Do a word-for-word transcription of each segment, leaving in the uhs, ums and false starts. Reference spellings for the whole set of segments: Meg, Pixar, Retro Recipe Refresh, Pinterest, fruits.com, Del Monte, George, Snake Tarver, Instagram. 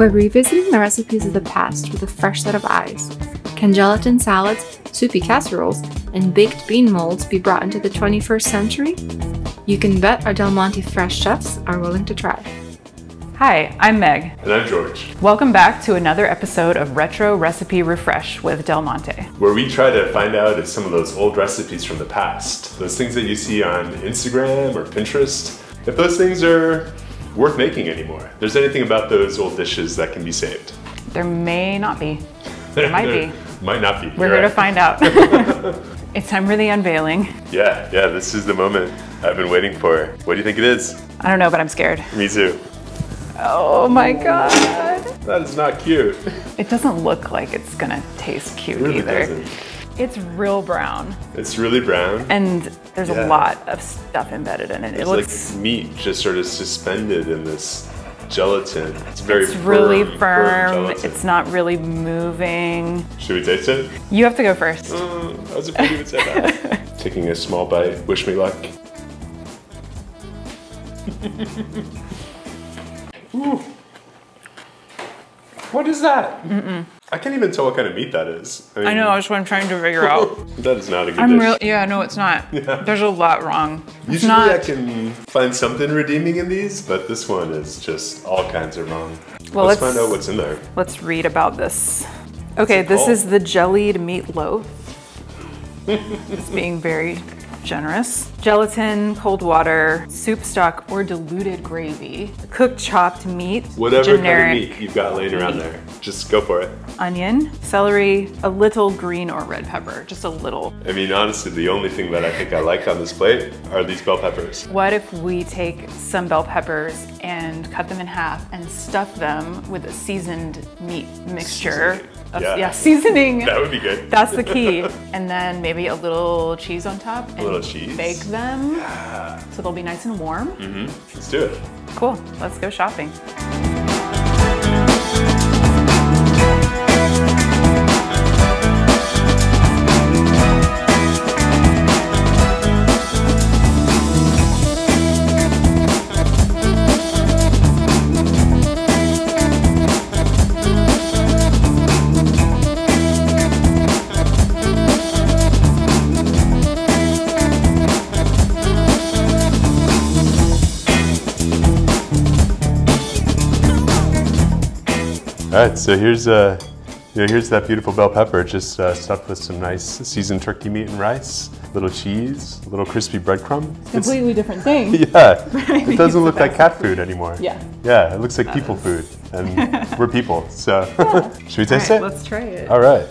We're revisiting the recipes of the past with a fresh set of eyes. Can gelatin salads, soupy casseroles, and baked bean molds be brought into the twenty-first century? You can bet our Del Monte Fresh chefs are willing to try. Hi, I'm Meg. And I'm George. Welcome back to another episode of Retro Recipe Refresh with Del Monte, where we try to find out if some of those old recipes from the past, those things that you see on Instagram or Pinterest, if those things are worth making anymore. There's anything about those old dishes that can be saved. There may not be. There might there be. Might not be. We're You're here right. to find out. It's time for the unveiling. Yeah, yeah, this is the moment I've been waiting for. What do you think it is? I don't know, but I'm scared. Me too. Oh my God. That is not cute. It doesn't look like it's gonna taste cute it really either. Doesn't. It's real brown. It's really brown. And there's yeah. a lot of stuff embedded in it. It's it looks like meat just sort of suspended in this gelatin. It's very it's firm. It's really firm. firm it's not really moving. Should we taste it? You have to go first. Uh, I was afraid you would say that. Taking a small bite. Wish me luck. Ooh. What is that? Mm-mm. I can't even tell what kind of meat that is. I mean, I know, that's what I'm trying to figure out. That is not a good I'm dish. Real, yeah, no, it's not. Yeah. There's a lot wrong. Usually it's not. I can find something redeeming in these, but this one is just all kinds of wrong. Well, let's, let's find out what's in there. Let's read about this. Okay, this called? is the jellied meatloaf. It's being very generous. Gelatin, cold water, soup stock, or diluted gravy. Cooked chopped meat. Whatever kind of meat you've got laying around there. Just go for it. Onion, celery, a little green or red pepper, just a little. I mean, honestly, the only thing that I think I like on this plate are these bell peppers. What if we take some bell peppers and cut them in half and stuff them with a seasoned meat mixture? Seasoning. Of, yeah. yeah, seasoning. That would be good. That's the key. And then maybe a little cheese on top. And a little cheese. Bake them yeah. so they'll be nice and warm. Mm-hmm. Let's do it. Cool, let's go shopping. All right, so here's uh, you know, here's that beautiful bell pepper, just uh, stuffed with some nice seasoned turkey meat and rice, little cheese, little crispy breadcrumb. It's completely it's, different thing. Yeah, it doesn't look like cat food anymore. Yeah. Yeah, it looks like that people is. food, and we're people, so. Yeah. Should we taste All right, it? Let's try it. All right.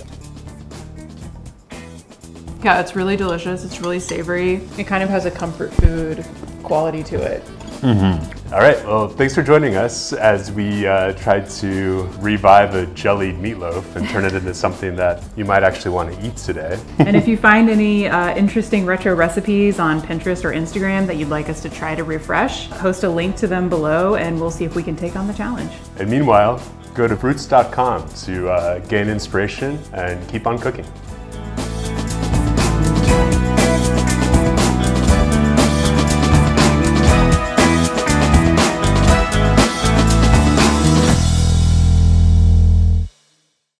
Yeah, it's really delicious. It's really savory. It kind of has a comfort food quality to it. Mm-hmm. All right, well, thanks for joining us as we uh, tried to revive a jellied meatloaf and turn it into something that you might actually want to eat today. And if you find any uh, interesting retro recipes on Pinterest or Instagram that you'd like us to try to refresh, post a link to them below and we'll see if we can take on the challenge. And meanwhile, go to fruits dot com to uh, gain inspiration and keep on cooking.